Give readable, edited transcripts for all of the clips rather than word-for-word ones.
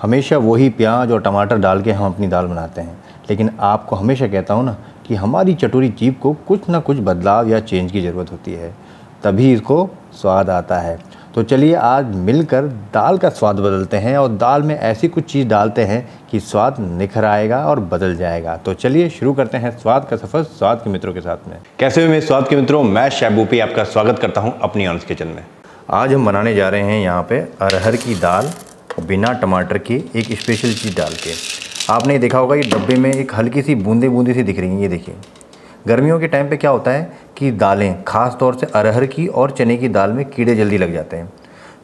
हमेशा वही प्याज और टमाटर डाल के हम अपनी दाल बनाते हैं, लेकिन आपको हमेशा कहता हूँ ना कि हमारी चटोरी जीभ को कुछ ना कुछ बदलाव या चेंज की ज़रूरत होती है, तभी इसको स्वाद आता है। तो चलिए आज मिलकर दाल का स्वाद बदलते हैं और दाल में ऐसी कुछ चीज़ डालते हैं कि स्वाद निखर आएगा और बदल जाएगा। तो चलिए शुरू करते हैं स्वाद का सफ़र स्वाद के मित्रों के साथ में। कैसे हो मेरे स्वाद के मित्रों, मैं शेफ भूपी आपका स्वागत करता हूँ अपनी ऑनस किचन में। आज हम बनाने जा रहे हैं यहाँ पे अरहर की दाल बिना टमाटर की, एक स्पेशल चीज़ डाल के। आपने देखा होगा ये डब्बे में एक हल्की सी बूंदे सी दिख रही हैं, ये देखिए। गर्मियों के टाइम पे क्या होता है कि दालें, ख़ास तौर से अरहर की और चने की दाल में कीड़े जल्दी लग जाते हैं,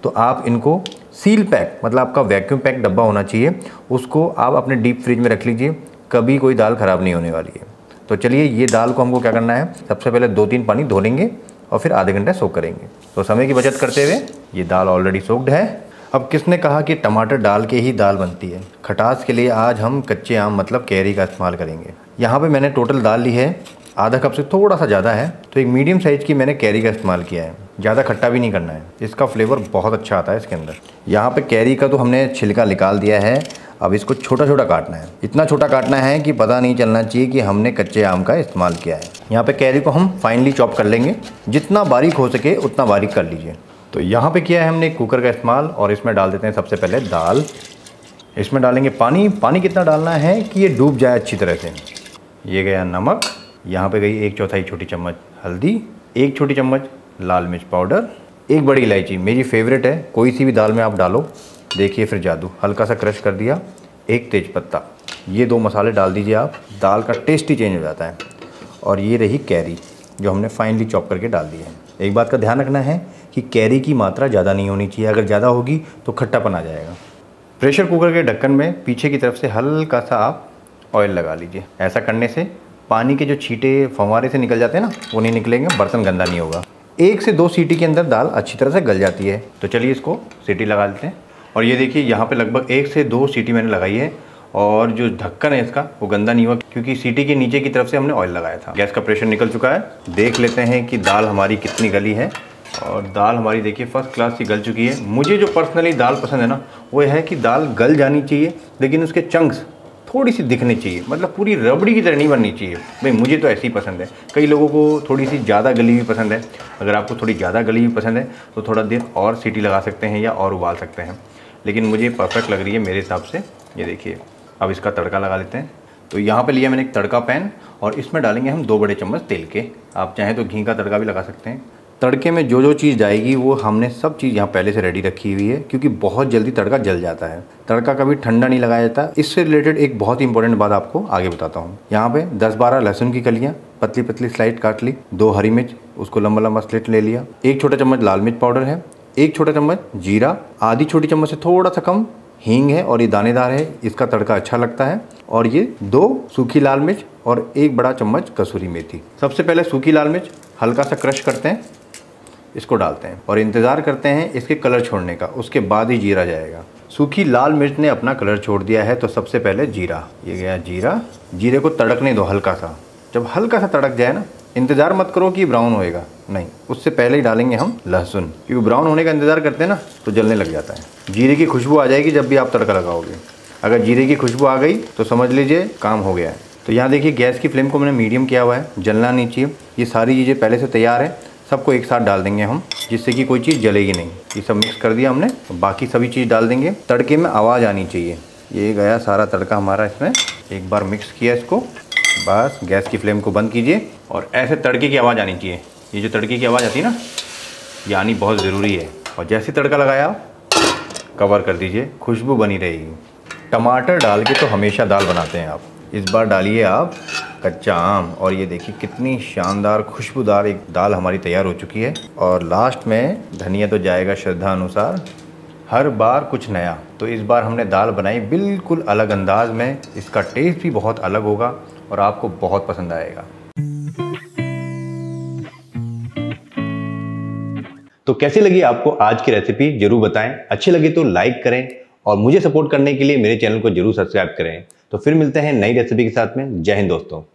तो आप इनको सील पैक, मतलब आपका वैक्यूम पैक डब्बा होना चाहिए, उसको आप अपने डीप फ्रिज में रख लीजिए, कभी कोई दाल ख़राब नहीं होने वाली है। तो चलिए ये दाल को हमको क्या करना है, सबसे पहले 2-3 पानी धो लेंगे और फिर आधे घंटे सोक करेंगे। तो समय की बचत करते हुए ये दाल ऑलरेडी सोक्ड है। अब किसने कहा कि टमाटर डाल के ही दाल बनती है। खटास के लिए आज हम कच्चे आम, मतलब कैरी का इस्तेमाल करेंगे। यहाँ पे मैंने टोटल दाल ली है, आधा कप से थोड़ा सा ज़्यादा है, तो एक मीडियम साइज़ की मैंने कैरी का इस्तेमाल किया है। ज़्यादा खट्टा भी नहीं करना है, इसका फ्लेवर बहुत अच्छा आता है इसके अंदर। यहाँ पे कैरी का तो हमने छिलका निकाल दिया है, अब इसको छोटा छोटा काटना है। इतना छोटा काटना है कि पता नहीं चलना चाहिए कि हमने कच्चे आम का इस्तेमाल किया है। यहाँ पे कैरी को हम फाइनली चॉप कर लेंगे, जितना बारीक हो सके उतना बारीक कर लीजिए। तो यहाँ पे किया है हमने कुकर का इस्तेमाल और इसमें डाल देते हैं सबसे पहले दाल। इसमें डालेंगे पानी। पानी कितना डालना है कि ये डूब जाए अच्छी तरह से। ये गया नमक, यहाँ पे गई 1/4 छोटी चम्मच हल्दी, 1 छोटी चम्मच लाल मिर्च पाउडर, 1 बड़ी इलायची, मेरी फेवरेट है, कोई सी भी दाल में आप डालो, देखिए फिर जादू। हल्का सा क्रश कर दिया, 1 तेज़पत्ता। ये 2 मसाले डाल दीजिए आप, दाल का टेस्ट ही चेंज हो जाता है। और ये रही कैरी जो हमने फाइनली चॉप करके डाल दी है। एक बात का ध्यान रखना है कि कैरी की मात्रा ज़्यादा नहीं होनी चाहिए, अगर ज़्यादा होगी तो खट्टापन आ जाएगा। प्रेशर कुकर के ढक्कन में पीछे की तरफ से हल्का सा आप ऑयल लगा लीजिए। ऐसा करने से पानी के जो छींटे फव्वारे से निकल जाते हैं ना, वो नहीं निकलेंगे, बर्तन गंदा नहीं होगा। 1 से 2 सीटी के अंदर दाल अच्छी तरह से गल जाती है। तो चलिए इसको सीटी लगा लेते हैं। और ये देखिए यहाँ पे लगभग 1 से 2 सीटी मैंने लगाई है और जो ढक्कन है इसका वो गंदा नहीं हुआ, क्योंकि सीटी के नीचे की तरफ से हमने ऑयल लगाया था। गैस का प्रेशर निकल चुका है। देख लेते हैं कि दाल हमारी कितनी गली है। और दाल हमारी देखिए फर्स्ट क्लास की गल चुकी है। मुझे जो पर्सनली दाल पसंद है ना, वो है कि दाल गल जानी चाहिए, लेकिन उसके चंक्स थोड़ी सी दिखने चाहिए, मतलब पूरी रबड़ी की तरह नहीं बननी चाहिए। भाई मुझे तो ऐसी पसंद है, कई लोगों को थोड़ी सी ज़्यादा गली हुई पसंद है। अगर आपको थोड़ी ज़्यादा गली हुई पसंद है तो थोड़ा देर और सीटी लगा सकते हैं या और उबाल सकते हैं, लेकिन मुझे परफेक्ट लग रही है मेरे हिसाब से। ये देखिए अब इसका तड़का लगा लेते हैं। तो यहाँ पे लिया मैंने एक तड़का पैन और इसमें डालेंगे हम 2 बड़े चम्मच तेल के। आप चाहें तो घी का तड़का भी लगा सकते हैं। तड़के में जो जो चीज़ जाएगी वो हमने सब चीज़ यहाँ पहले से रेडी रखी हुई है, क्योंकि बहुत जल्दी तड़का जल जाता है। तड़का कभी ठंडा नहीं लगाया जाता। इससे रिलेटेड एक बहुत ही इंपॉर्टेंट बात आपको आगे बताता हूँ। यहाँ पे 10-12 लहसुन की कलियाँ पतली पतली स्लाइड काट ली, 2 हरी मिर्च उसको लंबा लंबा स्लिट ले लिया, 1 छोटा चम्मच लाल मिर्च पाउडर है, 1 छोटा चम्मच जीरा, आधी छोटी चम्मच से थोड़ा सा कम हींग है, और ये दानेदार है, इसका तड़का अच्छा लगता है। और ये 2 सूखी लाल मिर्च और 1 बड़ा चम्मच कसूरी मेथी। सबसे पहले सूखी लाल मिर्च हल्का सा क्रश करते हैं, इसको डालते हैं और इंतज़ार करते हैं इसके कलर छोड़ने का, उसके बाद ही जीरा जाएगा। सूखी लाल मिर्च ने अपना कलर छोड़ दिया है, तो सबसे पहले जीरा। ये गया जीरा। जीरे को तड़कने दो हल्का सा। जब हल्का सा तड़क जाए ना, इंतज़ार मत करो कि ब्राउन होएगा, नहीं, उससे पहले ही डालेंगे हम लहसुन, क्योंकि ब्राउन होने का इंतज़ार करते हैं ना तो जलने लग जाता है। जीरे की खुशबू आ जाएगी जब भी आप तड़का लगाओगे। अगर जीरे की खुशबू आ गई तो समझ लीजिए काम हो गया है। तो यहाँ देखिए गैस की फ्लेम को मैंने मीडियम किया हुआ है, जलना नहीं चाहिए। ये सारी चीज़ें पहले से तैयार है, सबको एक साथ डाल देंगे हम, जिससे कि कोई चीज़ जलेगी नहीं। ये सब मिक्स कर दिया हमने, बाकी सभी चीज़ डाल देंगे। तड़के में आवाज़ आनी चाहिए। ये गया सारा तड़का हमारा इसमें, एक बार मिक्स किया इसको, बस गैस की फ्लेम को बंद कीजिए। और ऐसे तड़के की आवाज़ आनी चाहिए। ये जो तड़के की आवाज़ आती है ना, ये आनी बहुत ज़रूरी है। और जैसे तड़का लगाया कवर कर दीजिए, खुशबू बनी रहेगी। टमाटर डाल के तो हमेशा दाल बनाते हैं आप, इस बार डालिए आप कच्चा आम। और ये देखिए कितनी शानदार खुशबूदार एक दाल हमारी तैयार हो चुकी है। और लास्ट में धनिया तो जाएगा श्रद्धा अनुसार। हर बार कुछ नया, तो इस बार हमने दाल बनाई बिल्कुल अलग अंदाज में। इसका टेस्ट भी बहुत अलग होगा और आपको बहुत पसंद आएगा। तो कैसी लगी आपको आज की रेसिपी जरूर बताएं, अच्छी लगी तो लाइक करें और मुझे सपोर्ट करने के लिए मेरे चैनल को जरूर सब्सक्राइब करें। तो फिर मिलते हैं नई रेसिपी के साथ में। जय हिंद दोस्तों।